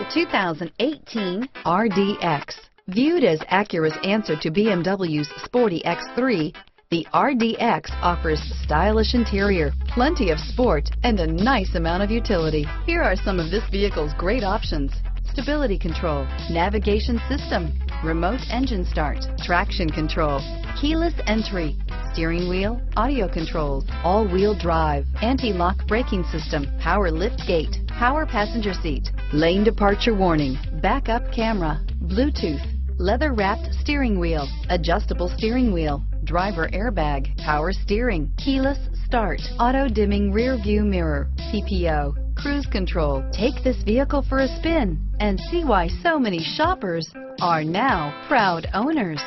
The 2018 RDX. Viewed as Acura's answer to BMW's sporty X3, the RDX offers stylish interior, plenty of sport, and a nice amount of utility. Here are some of this vehicle's great options: stability control, navigation system, remote engine start, traction control, keyless entry, steering wheel audio controls, all-wheel drive, anti-lock braking system, power lift gate, power passenger seat, lane departure warning, backup camera, Bluetooth, leather-wrapped steering wheel, adjustable steering wheel, driver airbag, power steering, keyless start, auto-dimming rear-view mirror, CPO, cruise control. Take this vehicle for a spin and see why so many shoppers are now proud owners.